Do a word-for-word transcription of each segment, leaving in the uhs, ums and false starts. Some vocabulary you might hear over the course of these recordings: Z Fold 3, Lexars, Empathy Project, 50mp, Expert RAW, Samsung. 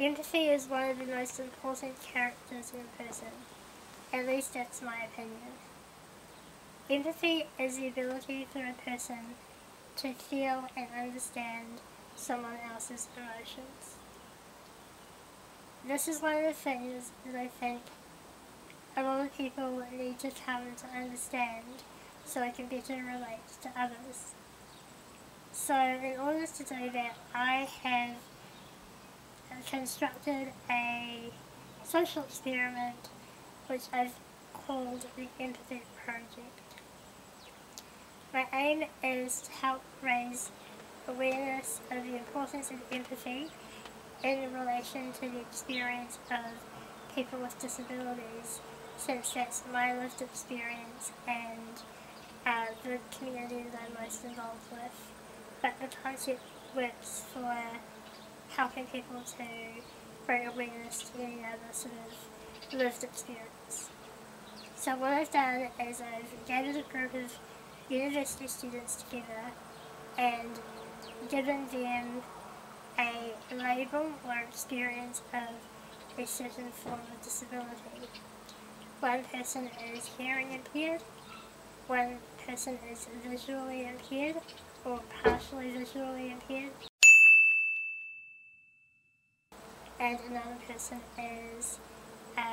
Empathy is one of the most important characters in a person. At least that's my opinion. Empathy is the ability for a person to feel and understand someone else's emotions. This is one of the things that I think a lot of people need to come to understand so I can better relate to others. So in order to do that, I have constructed a social experiment which I've called the Empathy Project. My aim is to help raise awareness of the importance of empathy in relation to the experience of people with disabilities, since that's my lived experience and uh, the community that I'm most involved with. But the concept works for helping people to bring awareness to any other sort of lived experience. So what I've done is I've gathered a group of university students together and given them a label or experience of a certain form of disability. One person is hearing impaired, one person is visually impaired or partially visually impaired, and another person is um,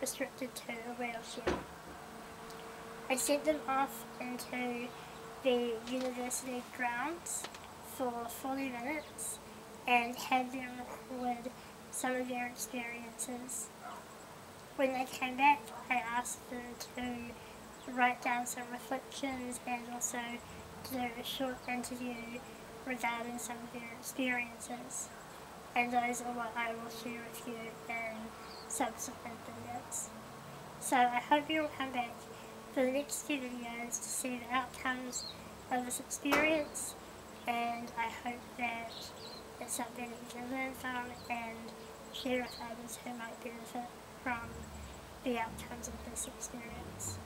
restricted to a wheelchair. I sent them off into the university grounds for forty minutes and had them record some of their experiences. When they came back, I asked them to write down some reflections and also to do a short interview regarding some of their experiences. And those are what I will share with you in subsequent videos. So I hope you'll come back for the next few videos to see the outcomes of this experience, and I hope that it's something that you can learn from and share with others who might benefit from the outcomes of this experience.